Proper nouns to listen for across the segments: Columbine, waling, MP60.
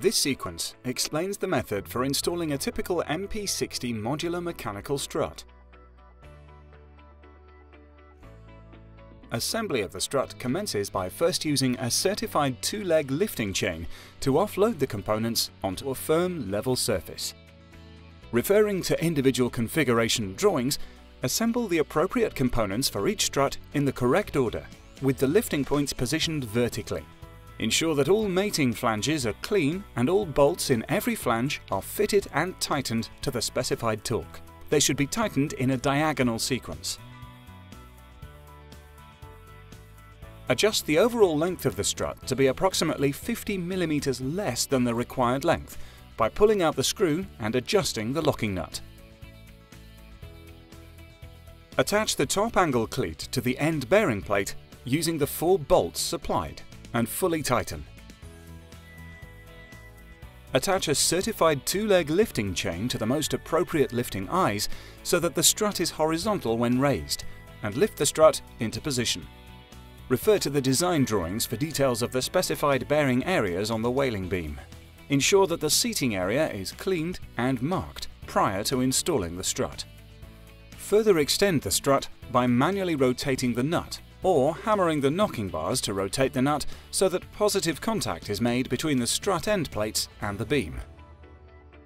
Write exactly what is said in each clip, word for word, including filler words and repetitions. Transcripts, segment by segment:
This sequence explains the method for installing a typical M P sixty modular mechanical strut. Assembly of the strut commences by first using a certified two-leg lifting chain to offload the components onto a firm, level surface. Referring to individual configuration drawings, assemble the appropriate components for each strut in the correct order, with the lifting points positioned vertically. Ensure that all mating flanges are clean and all bolts in every flange are fitted and tightened to the specified torque. They should be tightened in a diagonal sequence. Adjust the overall length of the strut to be approximately fifty millimeters less than the required length by pulling out the screw and adjusting the locking nut. Attach the top angle cleat to the end bearing plate using the four bolts supplied and fully tighten. Attach a certified two-leg lifting chain to the most appropriate lifting eyes so that the strut is horizontal when raised, and lift the strut into position. Refer to the design drawings for details of the specified bearing areas on the waling beam. Ensure that the seating area is cleaned and marked prior to installing the strut. Further extend the strut by manually rotating the nut or hammering the knocking bars to rotate the nut so that positive contact is made between the strut end plates and the beam.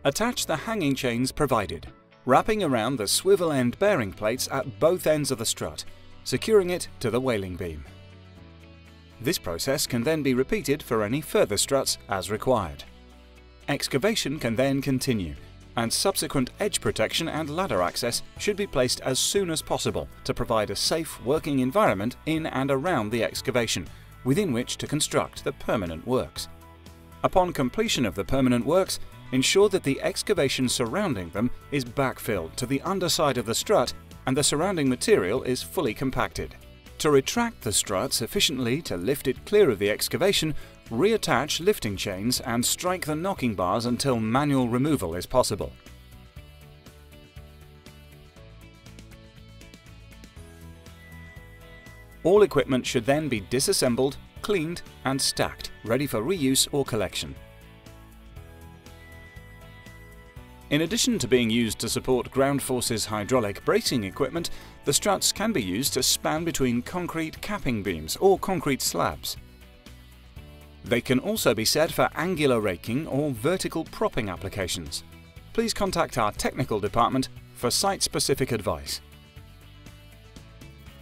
Attach the hanging chains provided, wrapping around the swivel end bearing plates at both ends of the strut, securing it to the waling beam. This process can then be repeated for any further struts as required. Excavation can then continue, and subsequent edge protection and ladder access should be placed as soon as possible to provide a safe working environment in and around the excavation, within which to construct the permanent works. Upon completion of the permanent works, ensure that the excavation surrounding them is backfilled to the underside of the strut and the surrounding material is fully compacted. To retract the strut sufficiently to lift it clear of the excavation, reattach lifting chains and strike the knocking bars until manual removal is possible. All equipment should then be disassembled, cleaned and stacked, ready for reuse or collection. In addition to being used to support ground forces hydraulic bracing equipment, the struts can be used to span between concrete capping beams or concrete slabs. They can also be set for angular raking or vertical propping applications. Please contact our technical department for site-specific advice.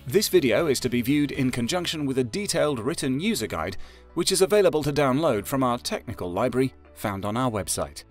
This video is to be viewed in conjunction with a detailed written user guide, which is available to download from our technical library found on our website.